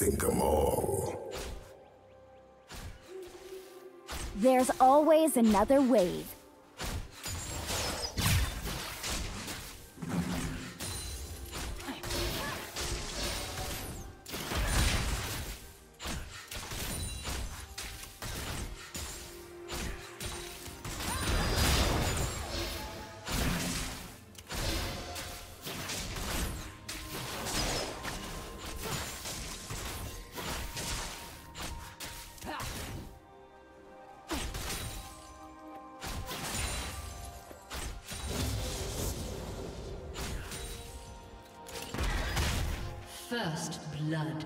think 'em all. There's always another wave. First blood.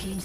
team's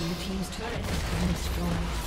Blue team's turret has been destroyed.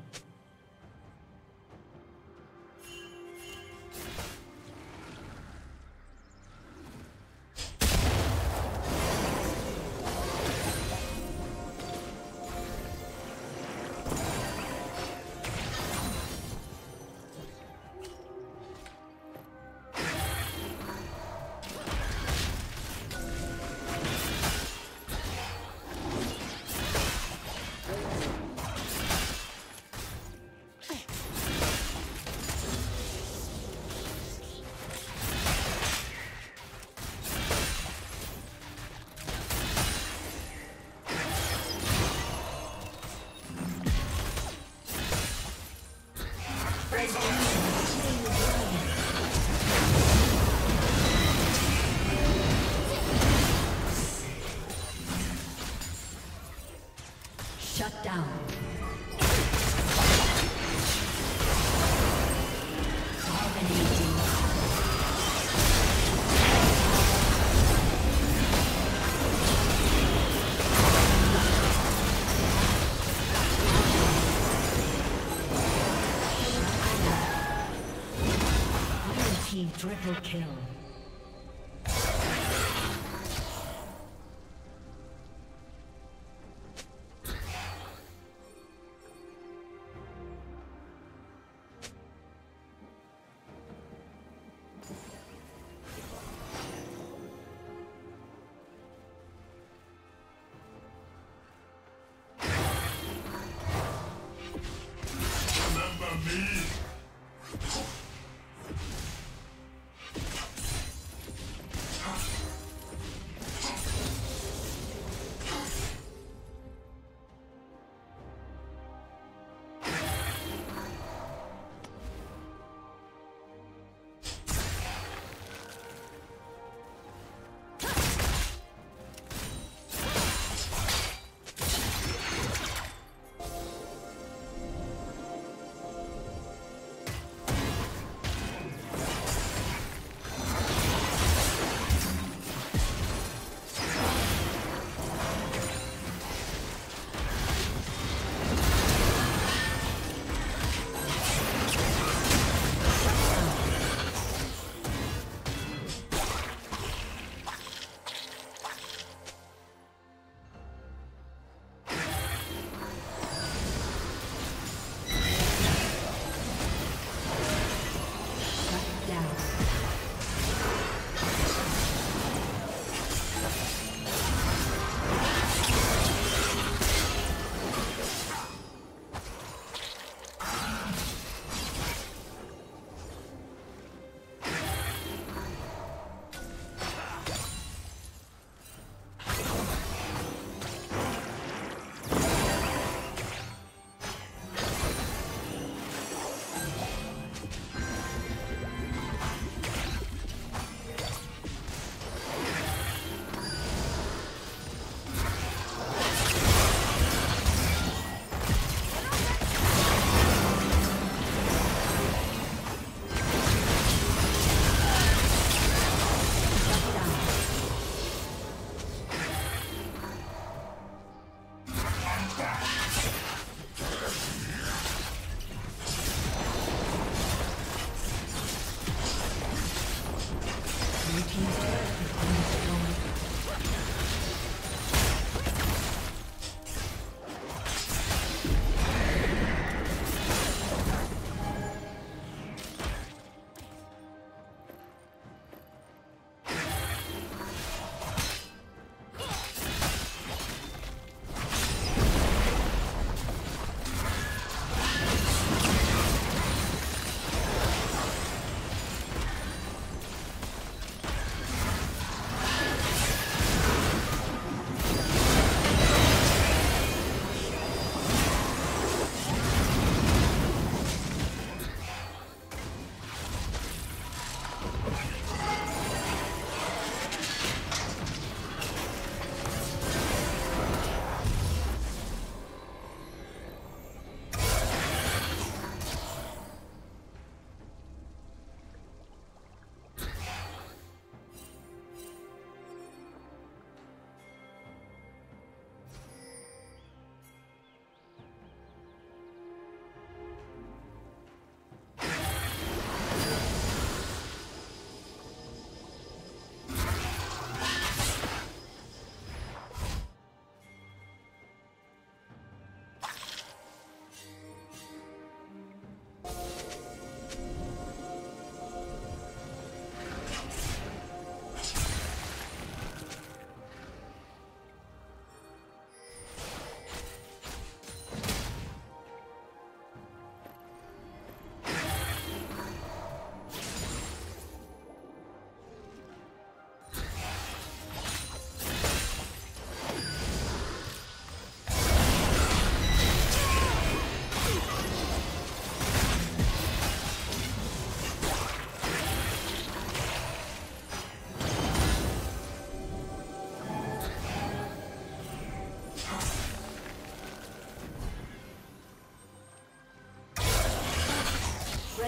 Shut down. Team triple kill. Remember me.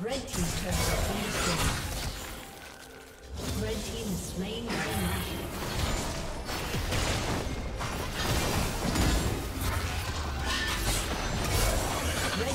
Red team has slain the dragon. Red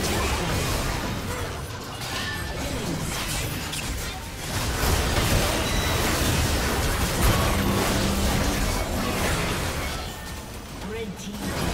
been destroyed. Killing spree. Red team.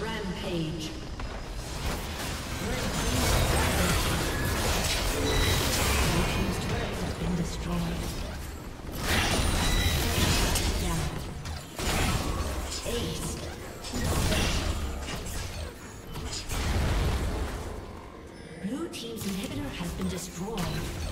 Rampage. Blue team's inhibitor has been destroyed.